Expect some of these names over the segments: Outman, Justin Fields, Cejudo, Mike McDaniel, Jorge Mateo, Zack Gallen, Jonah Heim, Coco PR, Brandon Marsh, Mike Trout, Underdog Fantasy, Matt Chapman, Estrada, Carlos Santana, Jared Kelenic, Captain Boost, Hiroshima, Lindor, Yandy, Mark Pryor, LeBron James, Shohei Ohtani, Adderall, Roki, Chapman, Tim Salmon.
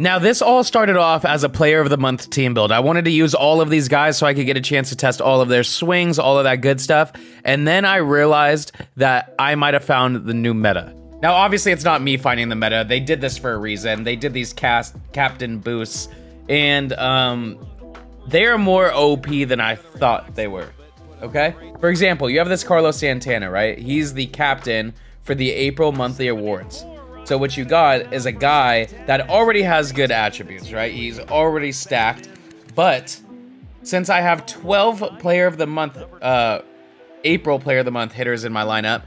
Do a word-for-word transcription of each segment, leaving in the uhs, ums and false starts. Now, this all started off as a player of the month team build. I wanted to use all of these guys so I could get a chance to test all of their swings, all of that good stuff. And then I realized that I might have found the new meta. Now, obviously, it's not me finding the meta. They did this for a reason. They did these cast captain boosts, and um, they are more O P than I thought they were, okay? For example, you have this Carlos Santana, right? He's the captain for the April monthly awards. So what you got is a guy that already has good attributes, right? He's already stacked, but since I have twelve player of the month, uh, April player of the month hitters in my lineup,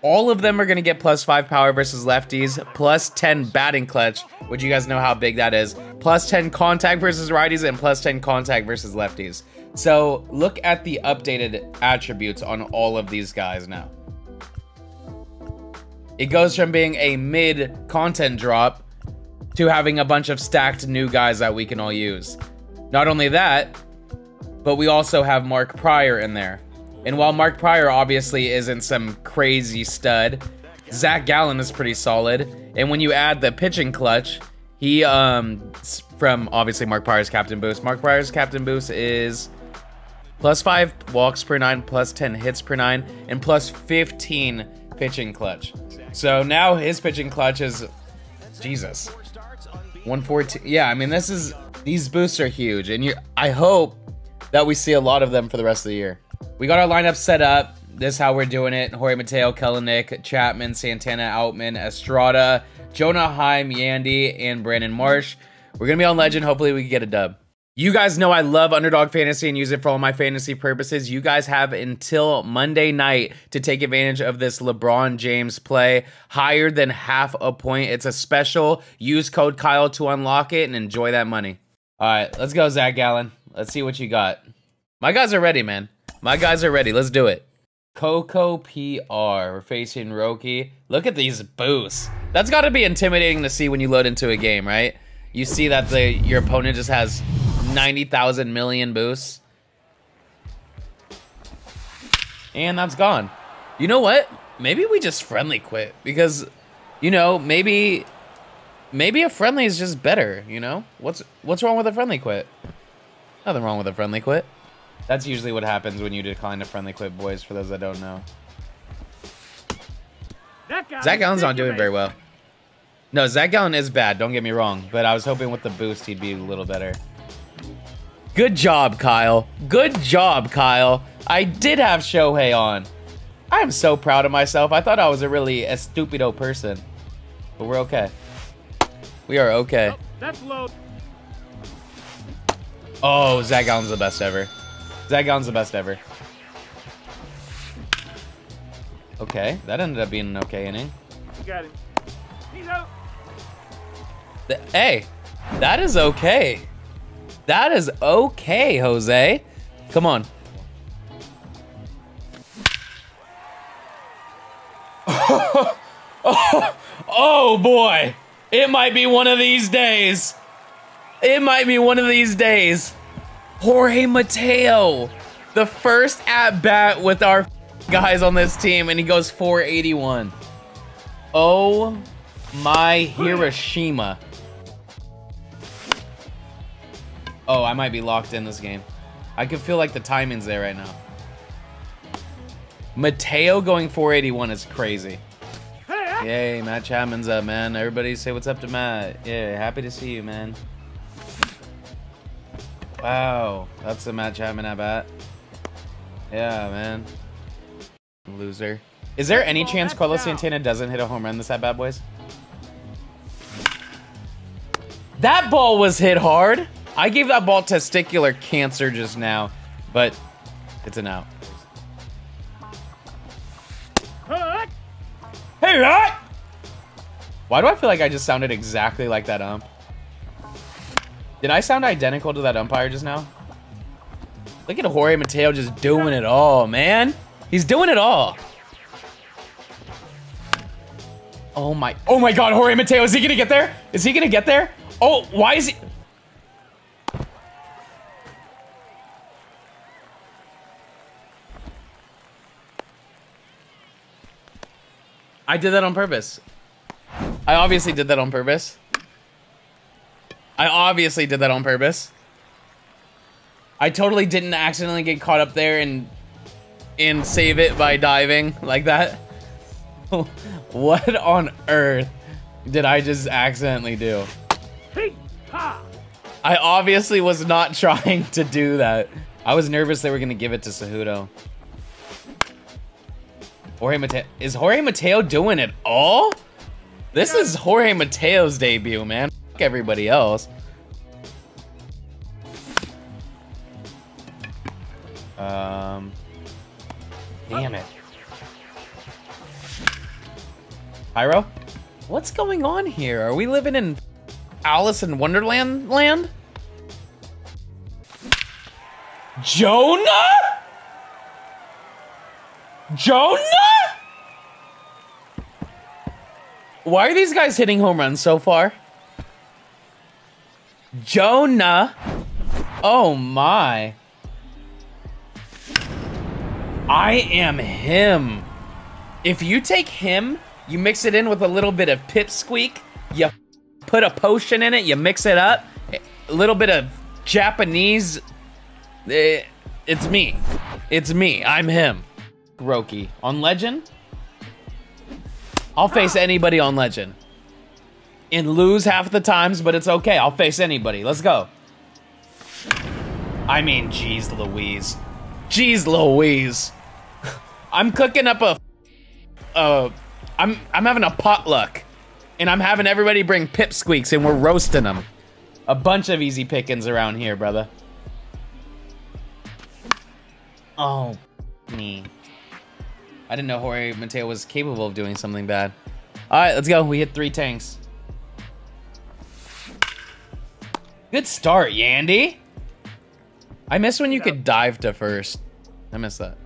all of them are going to get plus five power versus lefties, plus ten batting clutch, which you guys know how big that is, plus ten contact versus righties, and plus ten contact versus lefties. So look at the updated attributes on all of these guys now. It goes from being a mid content drop to having a bunch of stacked new guys that we can all use. Not only that, but we also have Mark Pryor in there. And while Mark Pryor obviously isn't some crazy stud, Zack Gallen is pretty solid. And when you add the pitching clutch, he, um, from obviously Mark Pryor's captain boost, Mark Pryor's captain boost is plus five walks per nine, plus ten hits per nine, and plus fifteen pitching clutch. So now his pitching clutch is, Jesus, one fourteen. Yeah, I mean, this is, these boosts are huge. And you, I hope that we see a lot of them for the rest of the year. We got our lineup set up. This is how we're doing it. Jorge Mateo, Kelenic, Chapman, Santana, Outman, Estrada, Jonah Heim, Yandy, and Brandon Marsh. We're going to be on Legend. Hopefully we can get a dub. You guys know I love Underdog Fantasy and use it for all my fantasy purposes. You guys have until Monday night to take advantage of this LeBron James play. Higher than half a point. It's a special. Use code Kyle to unlock it and enjoy that money. All right, let's go, Zack Gallen. Let's see what you got. My guys are ready, man. My guys are ready. Let's do it. Coco P R. We're facing Roki. Look at these boosts. That's got to be intimidating to see when you load into a game, right? You see that the your opponent just has ninety thousand million boosts. And that's gone. You know what? Maybe we just friendly quit. Because, you know, maybe maybe a friendly is just better, you know? What's, what's wrong with a friendly quit? Nothing wrong with a friendly quit. That's usually what happens when you decline a friendly quit, boys, for those that don't know. Zack Gallen's not doing very well. No, Zack Gallen is bad, don't get me wrong. But I was hoping with the boost he'd be a little better. Good job, Kyle. Good job, Kyle. I did have Shohei on. I am so proud of myself. I thought I was a really a stupido person. But we're okay. We are okay. Oh, that's low. Oh, Zack Gallen's the best ever. Zack Gallen's the best ever. Okay, that ended up being an okay inning. You got it. He's out. The, hey, that is okay. That is okay, Jose. Come on. Oh, oh, oh boy. It might be one of these days. It might be one of these days. Jorge Mateo, the first at bat with our guys on this team, and he goes four eighty-one. Oh my Hiroshima. Oh, I might be locked in this game. I can feel like the timing's there right now. Mateo going four eighty-one is crazy. Yay, Matt Chapman's up, man. Everybody say what's up to Matt. Yeah, happy to see you, man. Wow, that's the Matt Chapman at bat. Yeah, man. Loser. Is there any oh, chance Carlos down. Santana doesn't hit a home run this at bat, boys? That ball was hit hard. I gave that ball testicular cancer just now, but it's an out. Hey, hey! Why do I feel like I just sounded exactly like that ump? Did I sound identical to that umpire just now? Look at Jorge Mateo just doing it all, man. He's doing it all. Oh my, oh my God, Jorge Mateo, is he gonna get there? Is he gonna get there? Oh, why is he? I did that on purpose. I obviously did that on purpose. I obviously did that on purpose. I totally didn't accidentally get caught up there and and save it by diving like that. What on earth did I just accidentally do? I obviously was not trying to do that. I was nervous they were gonna give it to Cejudo. Jorge Mateo. Is Jorge Mateo doing it all? This is Jorge Mateo's debut, man. Fuck everybody else. Um. Damn it. Pyro? What's going on here? Are we living in Alice in Wonderland land? Jonah? Jonah? Why are these guys hitting home runs so far? Jonah? Oh my. I am him. If you take him, you mix it in with a little bit of pipsqueak, you put a potion in it, you mix it up, a little bit of Japanese. It's me. It's me. I'm him. Roki. On Legend? I'll face anybody on Legend. And lose half the times, but it's okay. I'll face anybody. Let's go. I mean, geez Louise. Geez Louise. I'm cooking up a... Uh, I'm, I'm having a potluck. And I'm having everybody bring pipsqueaks and we're roasting them. A bunch of easy pickings around here, brother. Oh, me. I didn't know Jorge Mateo was capable of doing something bad. All right, let's go. We hit three tanks. Good start, Yandy. I miss when you could dive to first. I miss that.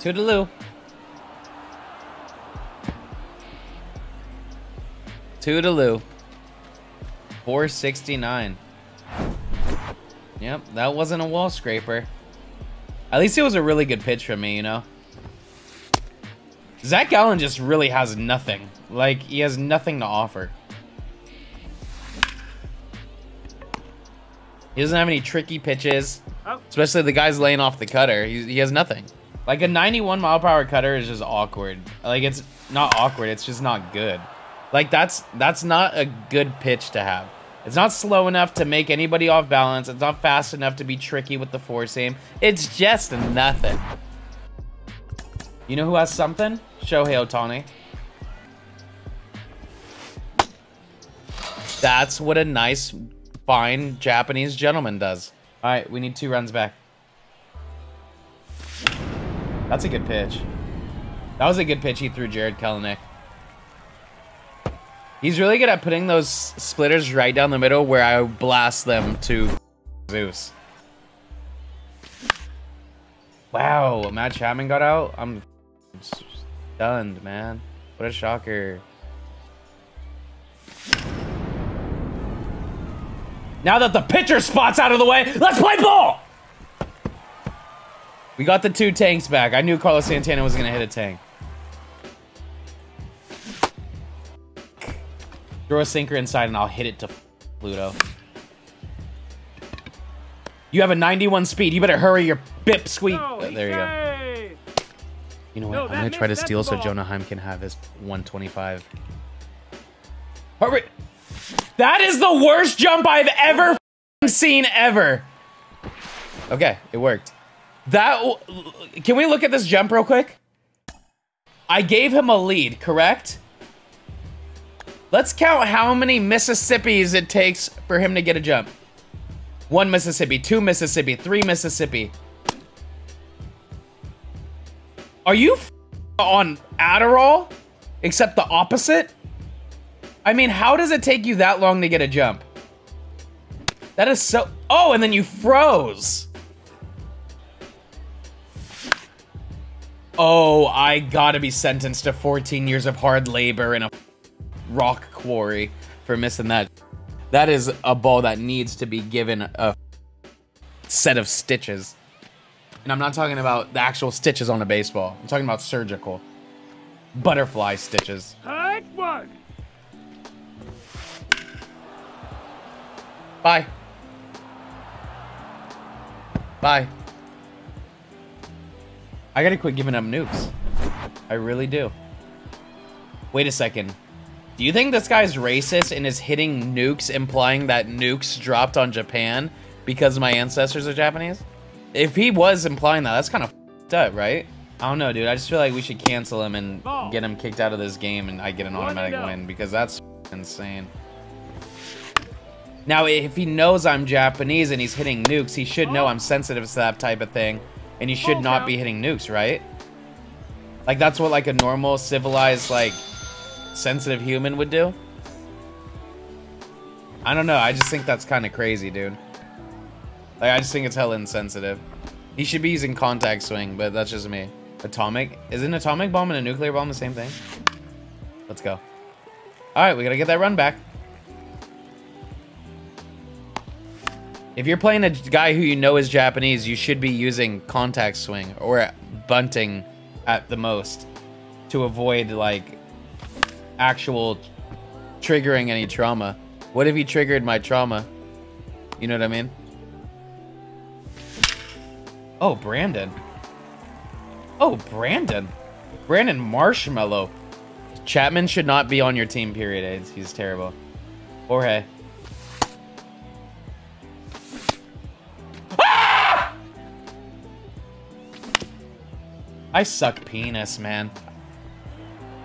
Toodaloo. Toodaloo. four sixty-nine. Yep, that wasn't a wall scraper. At least it was a really good pitch from me, you know? Zack Gallen just really has nothing. Like, he has nothing to offer. He doesn't have any tricky pitches. Especially the guys laying off the cutter. He, he has nothing. Like, a ninety-one mile per hour cutter is just awkward. Like, it's not awkward. It's just not good. Like, that's that's not a good pitch to have. It's not slow enough to make anybody off balance. It's not fast enough to be tricky with the force aim. It's just nothing. You know who has something? Shohei Ohtani. That's what a nice, fine Japanese gentleman does. All right, we need two runs back. That's a good pitch. That was a good pitch he threw Jared Kelenic. He's really good at putting those splitters right down the middle where I blast them to Zeus. Wow, Matt Chapman got out? I'm stunned, man. What a shocker. Now that the pitcher spot's out of the way, let's play ball! We got the two tanks back. I knew Carlos Santana was gonna hit a tank. Throw a sinker inside and I'll hit it to Pluto. You have a ninety-one speed. You better hurry your bip squeak. No, oh, there you hey. go. You know what? No, I'm going to try to steal so Jonah Heim can have his one twenty-five. Hurry. That is the worst jump I've ever seen ever. Okay, it worked. That w Can we look at this jump real quick? I gave him a lead, correct? Let's count how many Mississippis it takes for him to get a jump. One Mississippi, two Mississippi, three Mississippi. Are you f on Adderall? Except the opposite? I mean, how does it take you that long to get a jump? That is so... Oh, and then you froze. Oh, I gotta be sentenced to fourteen years of hard labor and a... rock quarry for missing that. That is a ball that needs to be given a set of stitches. And I'm not talking about the actual stitches on a baseball. I'm talking about surgical butterfly stitches. Hi. next one. Bye. Bye. I gotta quit giving up nukes. I really do. Wait a second. Do you think this guy's racist and is hitting nukes, implying that nukes dropped on Japan because my ancestors are Japanese? If he was implying that, that's kind of f***ed up, right? I don't know, dude. I just feel like we should cancel him and Ball. get him kicked out of this game, and I get an automatic win, because that's insane. Now, if he knows I'm Japanese and he's hitting nukes, he should know I'm sensitive to that type of thing, and he should not be hitting nukes, right? Like, that's what, like, a normal, civilized, like, sensitive human would do. I don't know. I just think that's kind of crazy, dude. Like, I just think it's hella insensitive. He should be using contact swing, but that's just me. Atomic? Is an atomic bomb and a nuclear bomb the same thing? Let's go. All right, we gotta get that run back. If you're playing a guy who you know is Japanese, you should be using contact swing or bunting at the most to avoid, like, actual triggering any trauma. What if he triggered my trauma? You know what I mean? Oh, Brandon. Oh, Brandon. Brandon Marshmallow. Chapman should not be on your team, period. Aids. He's terrible. Jorge. Ah! I suck penis, man.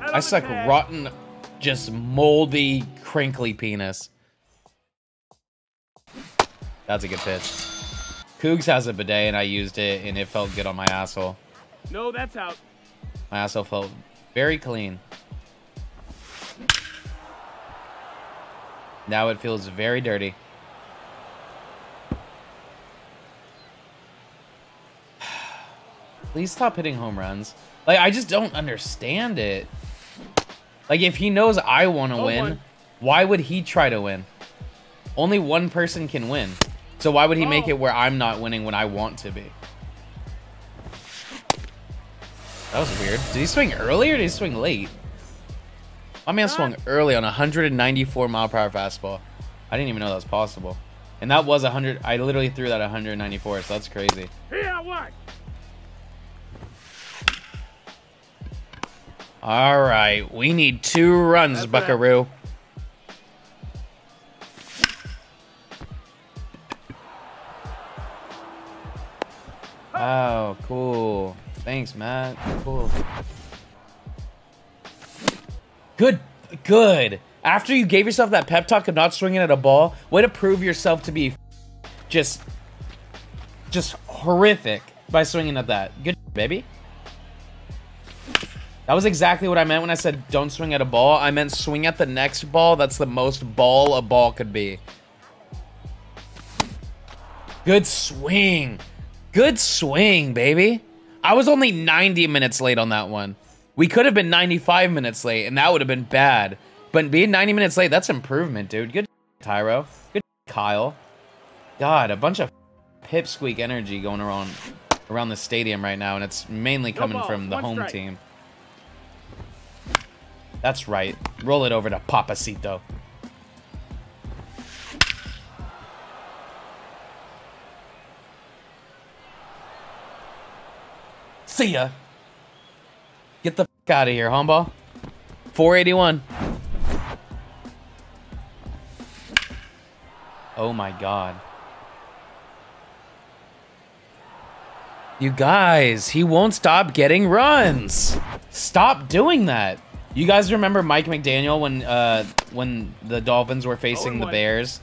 I suck rotten, just moldy, crinkly penis. That's a good pitch. Cougs has a bidet, and I used it, and it felt good on my asshole. No, that's out. My asshole felt very clean. Now it feels very dirty. Please stop hitting home runs. Like, I just don't understand it. Like, if he knows I want to win, why would he try to win? Only one person can win. So why would he make it where I'm not winning when I want to be? That was weird. Did he swing early or did he swing late? My man swung early on a one hundred ninety-four mile per hour fastball. I didn't even know that was possible. And that was one hundred. I literally threw that one hundred ninety-four, so that's crazy. Yeah, what? All right, we need two runs, That's Buckaroo. That. Oh, cool. Thanks, Matt. Cool. Good, good. After you gave yourself that pep talk of not swinging at a ball, way to prove yourself to be just, just horrific by swinging at that. Good, baby. That was exactly what I meant when I said don't swing at a ball. I meant swing at the next ball. That's the most ball a ball could be. Good swing. Good swing, baby. I was only ninety minutes late on that one. We could have been ninety-five minutes late, and that would have been bad. But being ninety minutes late, that's improvement, dude. Good Tyro. Good Kyle. God, a bunch of pipsqueak energy going around, around the stadium right now, and it's mainly coming no ball, from the home strike. team. That's right. Roll it over to Papacito. See ya. Get the f out of here, homeball. four eighty-one. Oh my God. You guys, he won't stop getting runs. Stop doing that. You guys remember Mike McDaniel when uh, when the Dolphins were facing the Bears,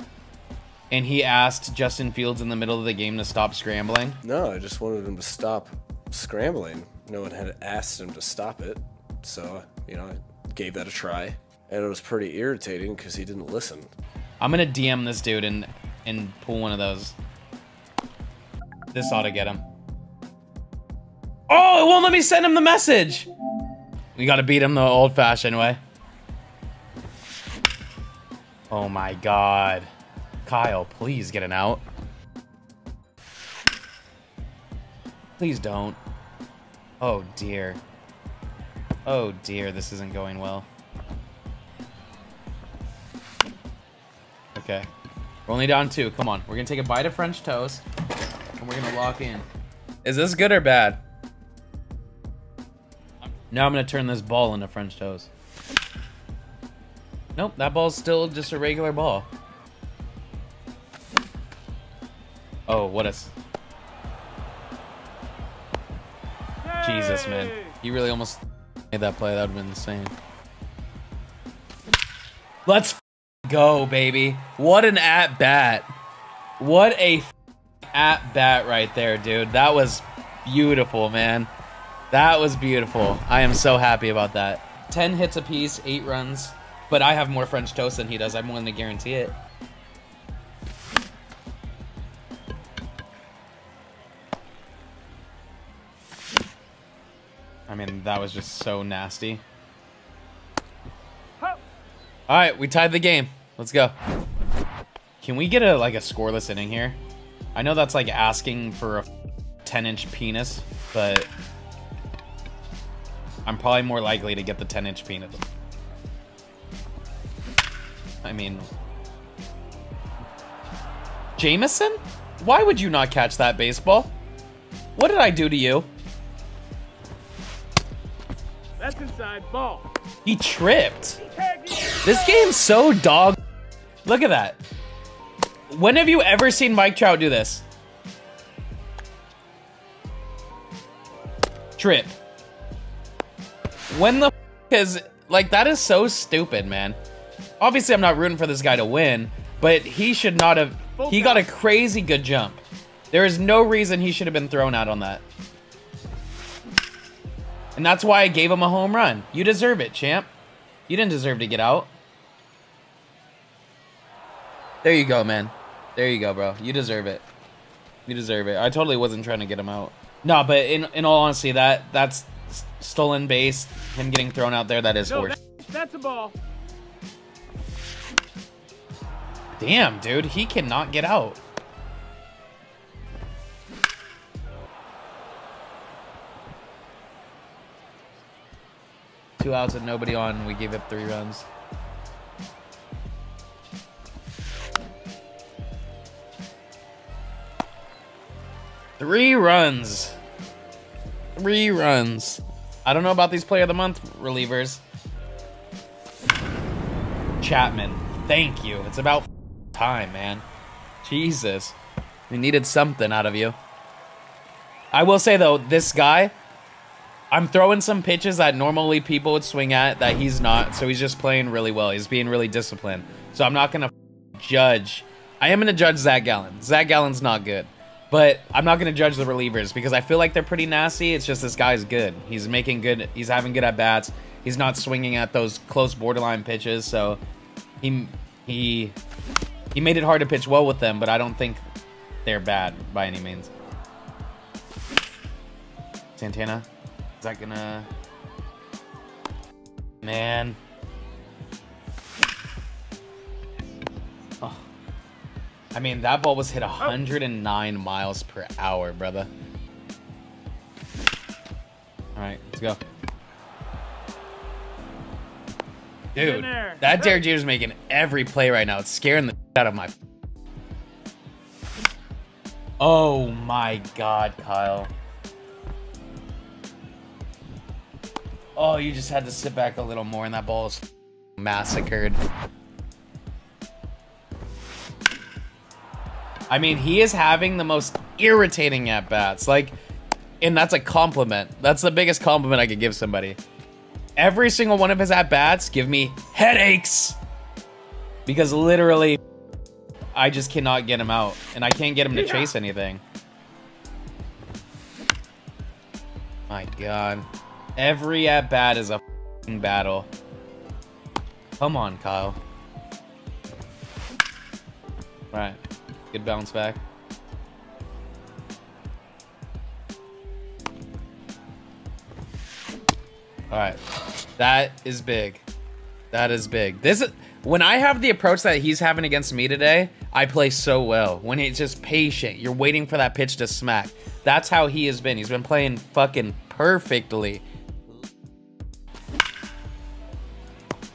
and he asked Justin Fields in the middle of the game to stop scrambling? No, I just wanted him to stop scrambling. No one had asked him to stop it, so you know, I gave that a try, and it was pretty irritating because he didn't listen. I'm gonna D M this dude and and pull one of those. This ought to get him. Oh, it won't let me send him the message. We gotta beat him the old-fashioned way. Oh my God. Kyle, please get an out. Please don't. Oh dear. Oh dear, this isn't going well. Okay. We're only down two. Come on. We're going to take a bite of French toast, and we're going to lock in. Is this good or bad? Now I'm going to turn this ball into French toast. Nope, that ball's still just a regular ball. Oh, what a... Hey! Jesus, man. You really almost made that play. That would have been insane. Let's go, baby. What an at-bat. What a at-bat right there, dude. That was beautiful, man. That was beautiful. I am so happy about that. ten hits apiece, eight runs. But I have more French toast than he does. I'm willing to guarantee it. I mean, that was just so nasty. All right, we tied the game. Let's go. Can we get a like a scoreless inning here? I know that's like asking for a ten-inch penis, but I'm probably more likely to get the ten-inch penis. I mean, Jameson? Why would you not catch that baseball? What did I do to you? That's inside ball. He tripped. This game's so dog. Look at that. When have you ever seen Mike Trout do this? Trip. When the f is like that is so stupid, man. Obviously, I'm not rooting for this guy to win, but he should not have. He got a crazy good jump. There is no reason he should have been thrown out on that. And that's why I gave him a home run. You deserve it, champ. You didn't deserve to get out. There you go, man. There you go, bro. You deserve it. You deserve it. I totally wasn't trying to get him out. No, but in, in all honesty, that that's stolen base. Him getting thrown out there, that is no, horse. That, that's a ball. Damn, dude. He cannot get out. Two outs and nobody on. We gave up three runs. Three runs. Three runs. I don't know about these player of the month relievers. Chapman. Thank you. It's about time, man. Jesus. We needed something out of you. I will say, though, this guy... I'm throwing some pitches that normally people would swing at that he's not, so he's just playing really well. He's being really disciplined. So I'm not going to judge. I am going to judge Zack Gallen. Zack Gallen's not good, but I'm not going to judge the relievers because I feel like they're pretty nasty. It's just this guy's good. He's making good. He's having good at-bats. He's not swinging at those close borderline pitches, so he, he, he made it hard to pitch well with them, but I don't think they're bad by any means. Santana. Is that gonna... Man. Oh. I mean, that ball was hit one hundred nine miles per hour, brother. All right, let's go. Dude, that Derek Jeter's making every play right now. It's scaring the shit out of my... Oh my God, Kyle. Oh, you just had to sit back a little more, and that ball is massacred. I mean, he is having the most irritating at-bats. Like, and that's a compliment. That's the biggest compliment I could give somebody. Every single one of his at-bats give me headaches. Because literally, I just cannot get him out. And I can't get him to chase anything. My God. Every at-bat is a f***ing battle. Come on, Kyle. All right, good bounce back. All right, that is big. That is big. This is, when I have the approach that he's having against me today, I play so well. When it's just patient, you're waiting for that pitch to smack. That's how he has been. He's been playing fucking perfectly.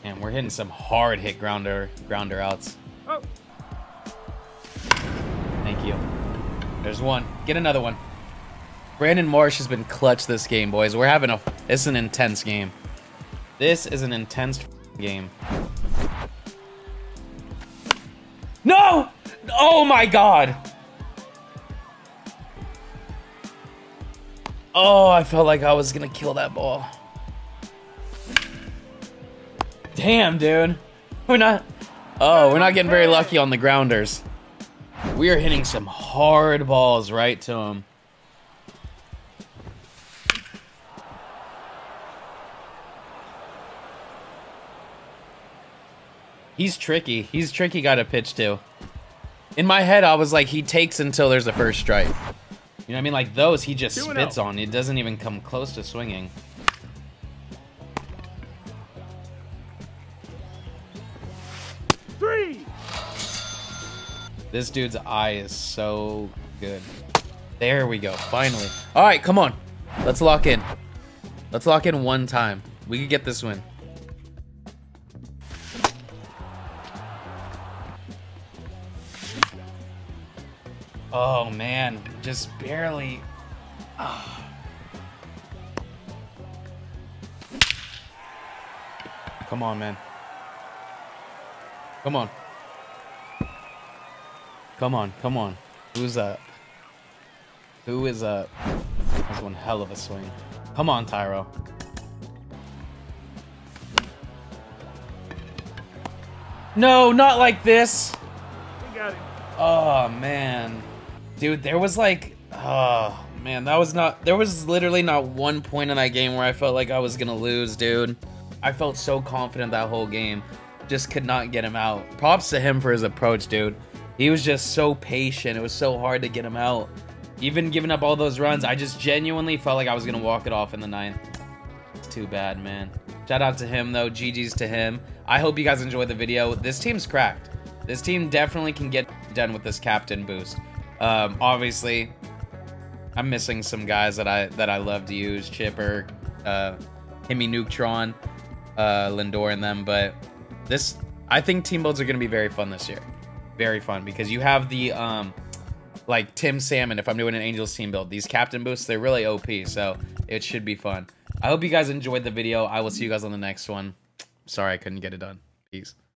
And we're hitting some hard hit grounder grounder outs. Oh. you. There's one. Get another one. Brandon Marsh has been clutch this game, boys. We're having a... This is an intense game. This is an intense game. No! Oh, my God. Oh, I felt like I was going to kill that ball. Damn, dude. We're not... Oh, we're not getting very lucky on the grounders. We are hitting some hard balls right to him. He's tricky. He's tricky guy to pitch to. In my head, I was like, he takes until there's a first strike. You know what I mean? Like those, he just spits on. It doesn't even come close to swinging. Three. This dude's eye is so good. There we go. Finally. All right, come on. Let's lock in. Let's lock in one time. We could get this win. Oh, man, just barely. Oh. Come on, man. Come on. Come on, come on. Who's up? Who is up? That's one hell of a swing. Come on, Tyro. No, not like this. We got it. Oh, man. Dude, there was like, oh man, that was not, there was literally not one point in that game where I felt like I was gonna lose, dude. I felt so confident that whole game. Just could not get him out. Props to him for his approach, dude. He was just so patient. It was so hard to get him out. Even giving up all those runs, I just genuinely felt like I was gonna walk it off in the ninth. It's too bad, man. Shout out to him though, G G's to him. I hope you guys enjoyed the video. This team's cracked. This team definitely can get done with this captain boost. Um, obviously, I'm missing some guys that I that I love to use, Chipper, uh, Hemi Nuketron, uh, Lindor, and them. But this, I think, team builds are going to be very fun this year, very fun because you have the um, like Tim Salmon. If I'm doing an Angels team build, these captain boosts, they're really O P, so it should be fun. I hope you guys enjoyed the video. I will see you guys on the next one. Sorry I couldn't get it done. Peace.